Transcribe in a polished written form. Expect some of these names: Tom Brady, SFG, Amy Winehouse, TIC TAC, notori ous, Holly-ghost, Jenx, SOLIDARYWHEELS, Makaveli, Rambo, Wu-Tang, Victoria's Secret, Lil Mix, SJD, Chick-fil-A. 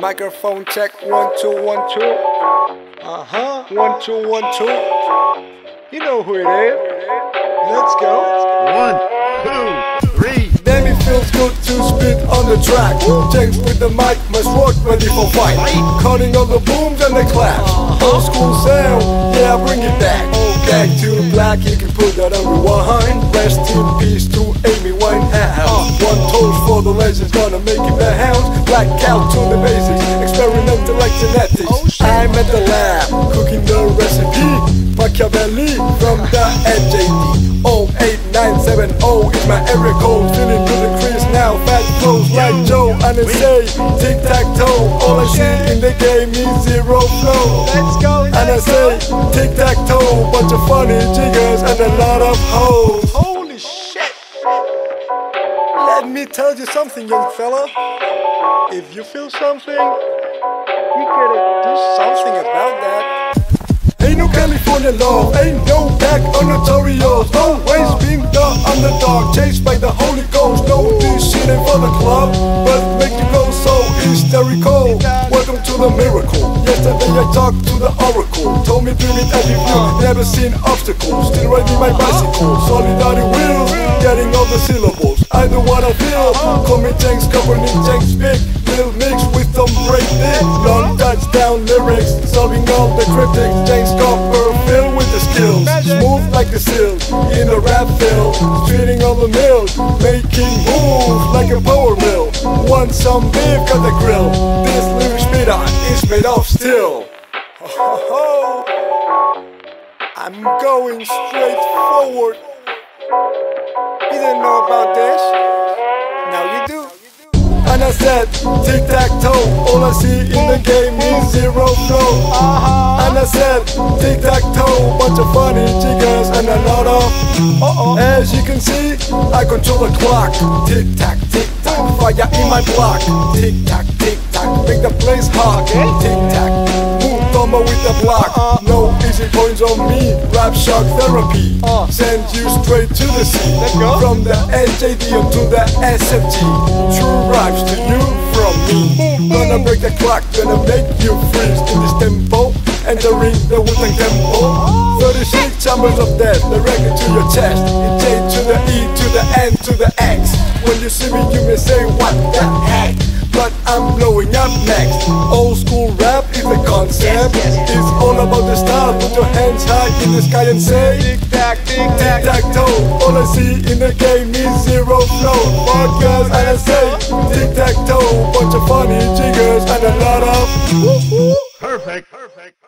Microphone check, 1 2 1 2. 1 2 1 2. You know who it is. Let's go. 1 2 3. Baby feels good to spit on the track. Jenx with the mic, must work ready for fight. Cutting on the booms and the claps. Old school sound, yeah, bring it back. Back to the black, you can put that on rewind. Rest in peace to Amy Winehouse. One toast for the legends, gonna make it the house. Black out to the basics, experimental like genetics. I'm at the lab, cooking the recipe. Makaveli from the SJD. 08970 is my area code. Feeling to the crease now, fat clothes like Joe. And it say tic tac toe. All I see in the game is zero flow. And I say tic tac toe. Bunch of funny jiggers and a lot of hoes. Holy shit! Let me tell you something, young fella. If you feel something, you gotta do something about that. Ain't no California law, ain't no back on notorious. Always been the underdog, chased by the Holy Ghost. No this shit ain't for the club, but make you go so hysterical. Welcome to the miracle. Yesterday I talked to the oracle. Told me do it as you feel, never seen obstacles. Still riding my bicycle, solidarity wheels, getting all the syllables. I don't wanna feel, call me Jenx, governing Jenx big. Lil Mix with Tom Brady. Non touchdown lyrics, solving all the cryptics. Jenx copper filled with the skills. Smooth like a seal in a rap field, treating all the mills, making moves like a power mill. Want some beef, got the grill. This lyrics beat on is made of steel. Ho ho ho, I'm going straight forward. You didn't know about this, now you do. And I said tic-tac-toe, all I see in the game is zero flow. And I said tic-tac-toe, bunch of funny jiggers and a lot of as you can see, I control the clock. Tic-tac, tic-tac, fire in my block. Tic-tac, tic-tac, make the place hot. Tic-tac, move thumber with the block. No easy points on me, rap shock therapy. Send you straight to the sea. From the SJD up to the SFG. True rhymes to you from me. Gonna break the clock, gonna make you freeze in this tempo. Entering the Wu-Tang tempo. 36 chambers of death directly to your chest. It's J to the E to the N to the X. When you see me you may say what the heck, but I'm blowing up next. Old school rap is the concept. It's all about the style. Put your hands high in the sky and say tic-tac, tic-tac-toe. All I see in the game is zero flow. Podcast and I say tic-tac-toe. Bunch of funny jiggers and a lot of perfect.